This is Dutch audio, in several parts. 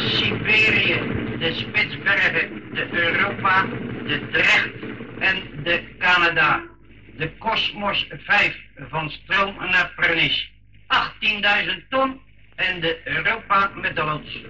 de Siberië, de Spitsbergen, de Europa, de Drecht en de Canada. De Kosmos 5 van Stroom naar Pernis. 18.000 ton en de Europa met de loods.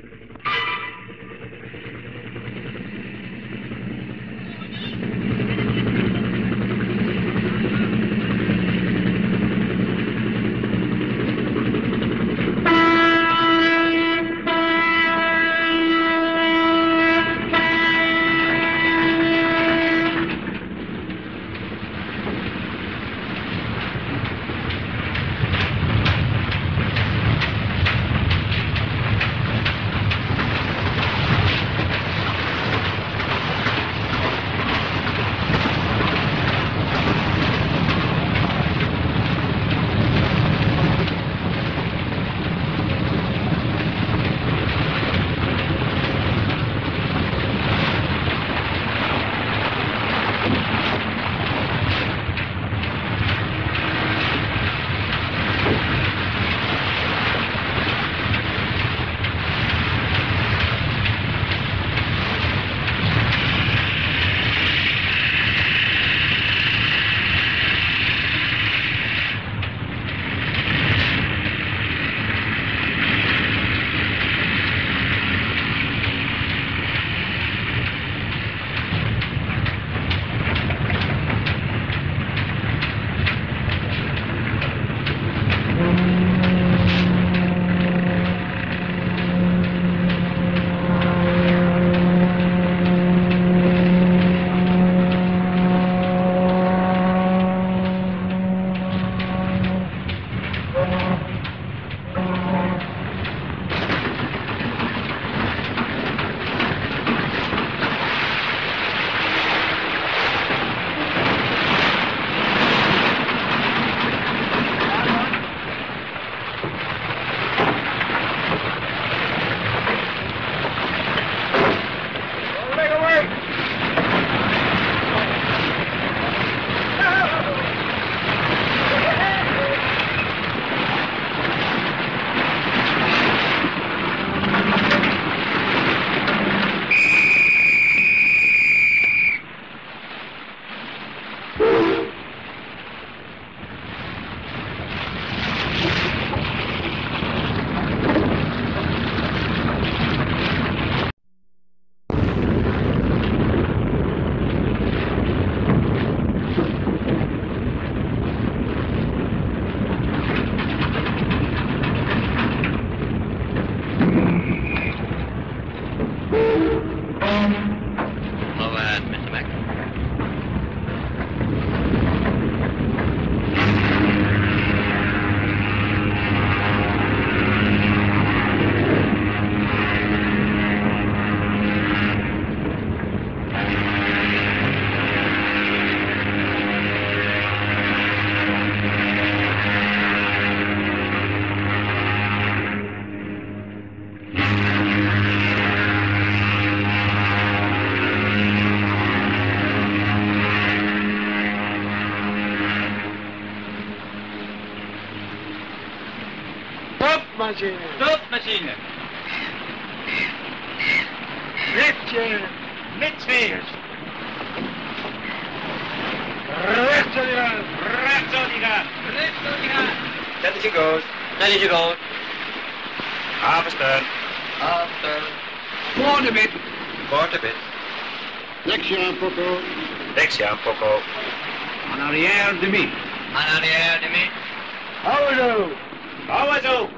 Doodmachine. Richtje. Midweers. Rechts aan die gaan. Dat is je goos. Afstaan. Voor de bit. Niks aan, Poco. Aan arrière de mi. Houwen zo!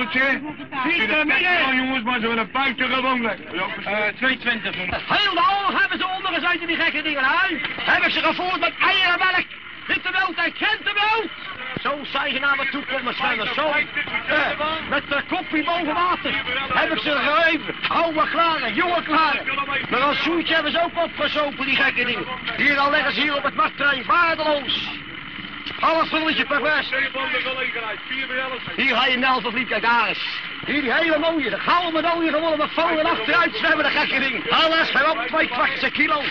dubbeltje? Vitamine! Oh jongens, maar ze willen buitengewoon lekker. 2,20. Heel de oog hebben ze ondergezeten, die gekke dingen, hè? Hebben ze gevoerd met eierenmelk, witte melk en krentenmelk? Zo zijn ze naar de toekomst, zo. Met de kopje boven water. Heb ik ze gegeven. Oude klaren, jonge klaren. Maar als zoetje hebben ze ook opgezopen, die gekke dingen. Hier al leggen ze hier op het marktterrein, waardeloos. Alles vulletje pervers. Hier ga je Nels of Liep, daar eens. Hier die hele mooie, de gouden medaille gewonnen met vallen achteruit zwemmen, de gekke ding. Alles erop, 2 kwartse kilo.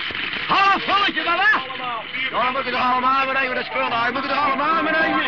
Half vulletje, dan weg. Ja, dan moet je toch allemaal meenemen, dat is spul. Dan moet je toch allemaal meenemen.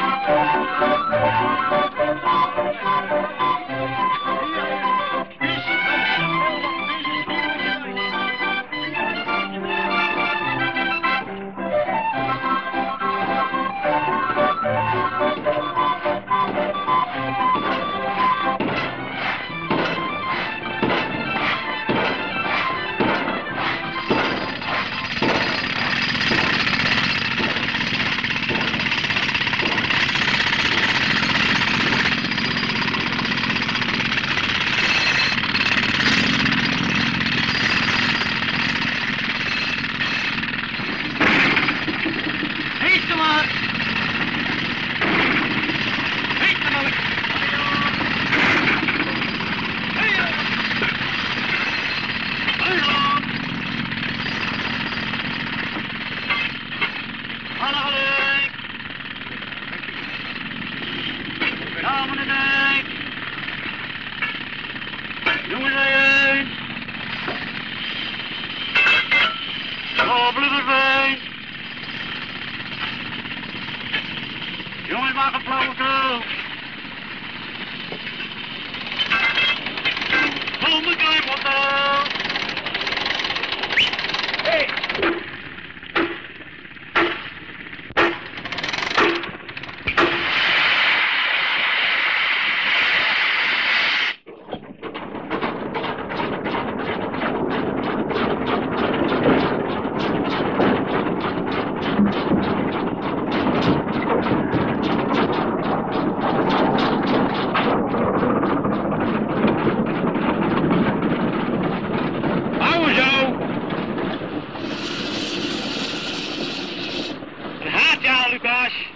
Gosh.